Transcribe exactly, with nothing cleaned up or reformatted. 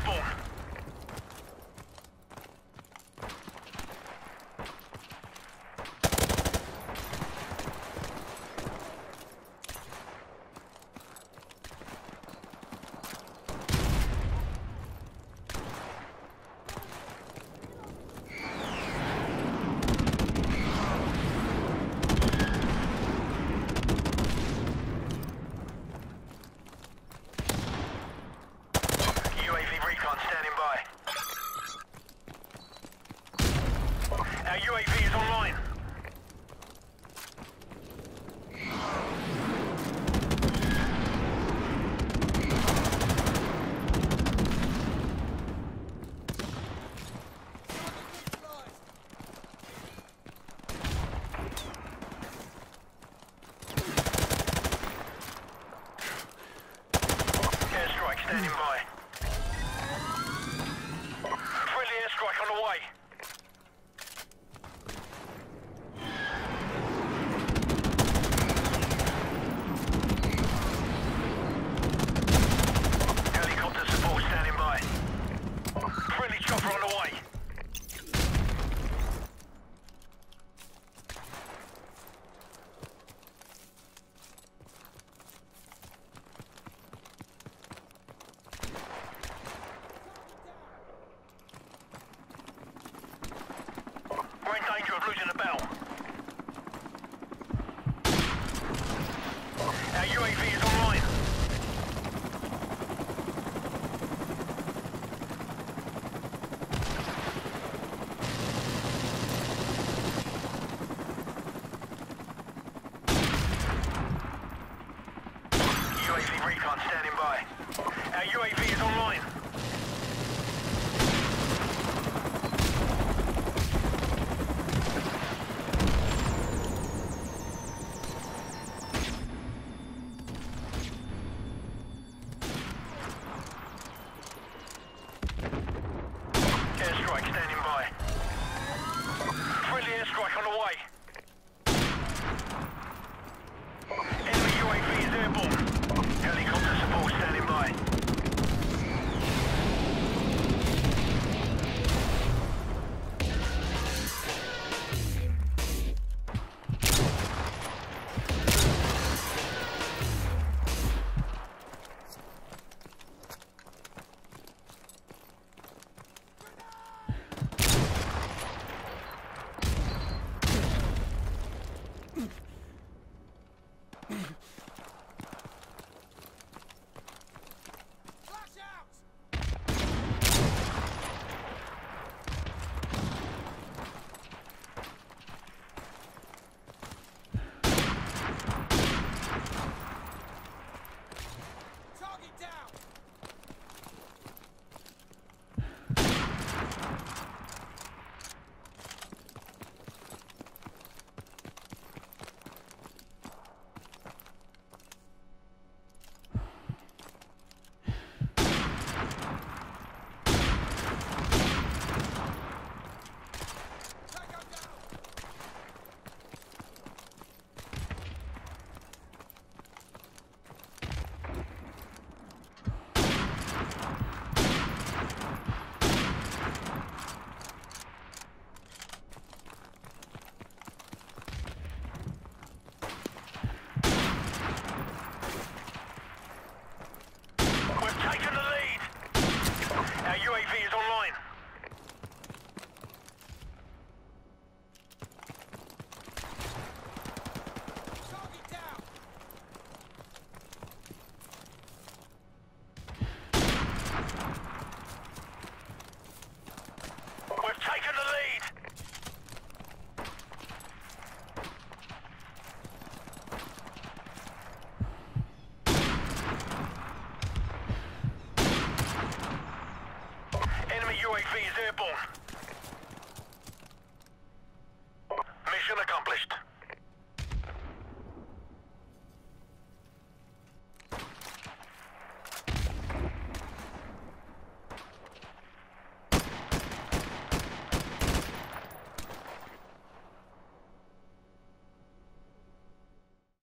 airborne. Our U A V is online. Airstrike standing by. Friendly airstrike on the way. Losing the bell. Our U A V is online. U A V recon standing by. Our U A V is online. Airstrike standing by. Friendly airstrike on the way. Enemy U A V is airborne. Helicopter support standing by. U A V is airborne. Mission accomplished.